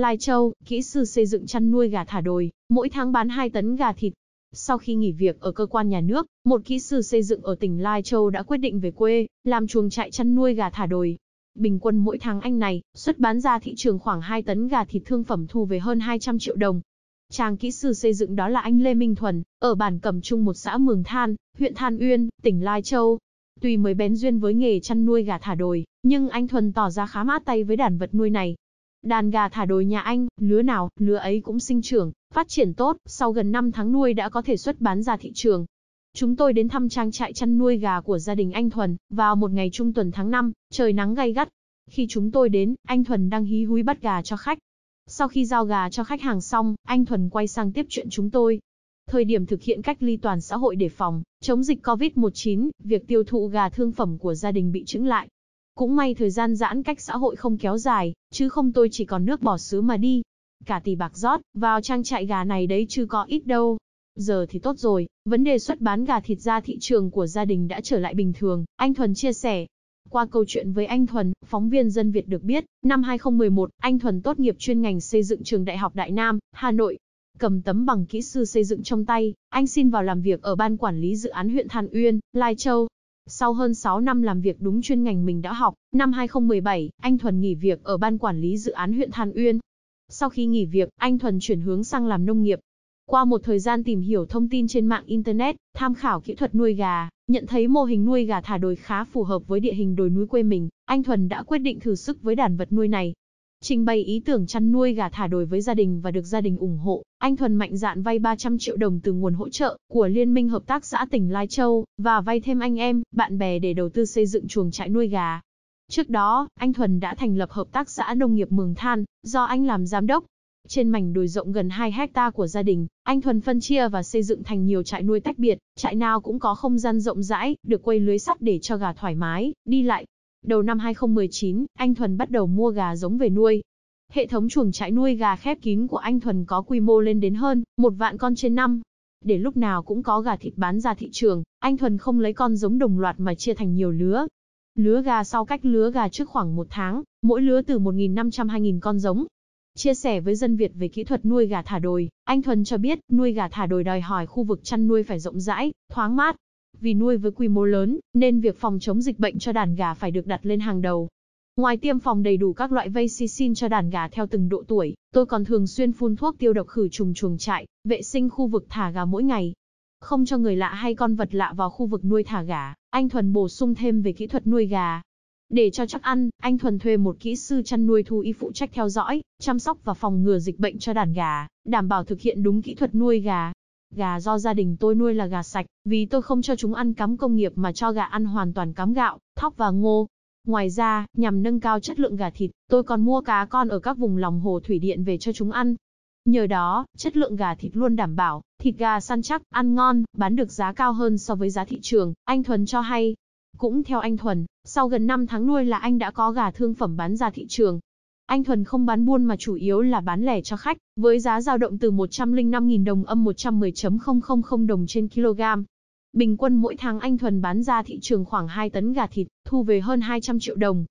Lai Châu, kỹ sư xây dựng chăn nuôi gà thả đồi, mỗi tháng bán 2 tấn gà thịt. Sau khi nghỉ việc ở cơ quan nhà nước, một kỹ sư xây dựng ở tỉnh Lai Châu đã quyết định về quê, làm chuồng trại chăn nuôi gà thả đồi. Bình quân mỗi tháng anh này xuất bán ra thị trường khoảng 2 tấn gà thịt thương phẩm, thu về hơn 200 triệu đồng. Chàng kỹ sư xây dựng đó là anh Lê Minh Thuần, ở bản Cẩm Trung một xã Mường Than, huyện Than Uyên, tỉnh Lai Châu. Tuy mới bén duyên với nghề chăn nuôi gà thả đồi, nhưng anh Thuần tỏ ra khá mát tay với đàn vật nuôi này. Đàn gà thả đồi nhà anh, lứa nào, lứa ấy cũng sinh trưởng, phát triển tốt, sau gần 5 tháng nuôi đã có thể xuất bán ra thị trường. Chúng tôi đến thăm trang trại chăn nuôi gà của gia đình anh Thuần, vào một ngày trung tuần tháng 5, trời nắng gay gắt. Khi chúng tôi đến, anh Thuần đang hí húi bắt gà cho khách. Sau khi giao gà cho khách hàng xong, anh Thuần quay sang tiếp chuyện chúng tôi. Thời điểm thực hiện cách ly toàn xã hội để phòng, chống dịch Covid-19, việc tiêu thụ gà thương phẩm của gia đình bị chững lại. Cũng may thời gian giãn cách xã hội không kéo dài, chứ không tôi chỉ còn nước bỏ xứ mà đi. Cả tỷ bạc rót vào trang trại gà này đấy chứ có ít đâu. Giờ thì tốt rồi, vấn đề xuất bán gà thịt ra thị trường của gia đình đã trở lại bình thường, anh Thuần chia sẻ. Qua câu chuyện với anh Thuần, phóng viên Dân Việt được biết, năm 2011, anh Thuần tốt nghiệp chuyên ngành xây dựng trường Đại học Đại Nam, Hà Nội. Cầm tấm bằng kỹ sư xây dựng trong tay, anh xin vào làm việc ở ban quản lý dự án huyện Than Uyên, Lai Châu. Sau hơn 6 năm làm việc đúng chuyên ngành mình đã học, năm 2017, anh Thuần nghỉ việc ở ban quản lý dự án huyện Than Uyên. Sau khi nghỉ việc, anh Thuần chuyển hướng sang làm nông nghiệp. Qua một thời gian tìm hiểu thông tin trên mạng Internet, tham khảo kỹ thuật nuôi gà, nhận thấy mô hình nuôi gà thả đồi khá phù hợp với địa hình đồi núi quê mình, anh Thuần đã quyết định thử sức với đàn vật nuôi này. Trình bày ý tưởng chăn nuôi gà thả đồi với gia đình và được gia đình ủng hộ, anh Thuần mạnh dạn vay 300 triệu đồng từ nguồn hỗ trợ của Liên minh Hợp tác xã tỉnh Lai Châu và vay thêm anh em, bạn bè để đầu tư xây dựng chuồng trại nuôi gà. Trước đó, anh Thuần đã thành lập Hợp tác xã Nông nghiệp Mường Than, do anh làm giám đốc. Trên mảnh đồi rộng gần 2 hectare của gia đình, anh Thuần phân chia và xây dựng thành nhiều trại nuôi tách biệt, trại nào cũng có không gian rộng rãi, được quây lưới sắt để cho gà thoải mái đi lại. Đầu năm 2019, anh Thuần bắt đầu mua gà giống về nuôi. Hệ thống chuồng trại nuôi gà khép kín của anh Thuần có quy mô lên đến hơn 1 vạn con trên năm. Để lúc nào cũng có gà thịt bán ra thị trường, anh Thuần không lấy con giống đồng loạt mà chia thành nhiều lứa. Lứa gà sau cách lứa gà trước khoảng 1 tháng, mỗi lứa từ 1.500–2.000 con giống. Chia sẻ với Dân Việt về kỹ thuật nuôi gà thả đồi, anh Thuần cho biết nuôi gà thả đồi đòi hỏi khu vực chăn nuôi phải rộng rãi, thoáng mát. Vì nuôi với quy mô lớn, nên việc phòng chống dịch bệnh cho đàn gà phải được đặt lên hàng đầu. Ngoài tiêm phòng đầy đủ các loại vaccine cho đàn gà theo từng độ tuổi, tôi còn thường xuyên phun thuốc tiêu độc khử trùng chuồng trại, vệ sinh khu vực thả gà mỗi ngày. Không cho người lạ hay con vật lạ vào khu vực nuôi thả gà, anh Thuần bổ sung thêm về kỹ thuật nuôi gà. Để cho chắc ăn, anh Thuần thuê một kỹ sư chăn nuôi thú y phụ trách theo dõi, chăm sóc và phòng ngừa dịch bệnh cho đàn gà, đảm bảo thực hiện đúng kỹ thuật nuôi gà. Gà do gia đình tôi nuôi là gà sạch, vì tôi không cho chúng ăn cám công nghiệp mà cho gà ăn hoàn toàn cám gạo, thóc và ngô. Ngoài ra, nhằm nâng cao chất lượng gà thịt, tôi còn mua cá con ở các vùng lòng hồ thủy điện về cho chúng ăn. Nhờ đó, chất lượng gà thịt luôn đảm bảo, thịt gà săn chắc, ăn ngon, bán được giá cao hơn so với giá thị trường, anh Thuần cho hay. Cũng theo anh Thuần, sau gần 5 tháng nuôi là anh đã có gà thương phẩm bán ra thị trường. Anh Thuần không bán buôn mà chủ yếu là bán lẻ cho khách, với giá dao động từ 105.000 đồng âm 110.000 đồng trên kg. Bình quân mỗi tháng anh Thuần bán ra thị trường khoảng 2 tấn gà thịt, thu về hơn 200 triệu đồng.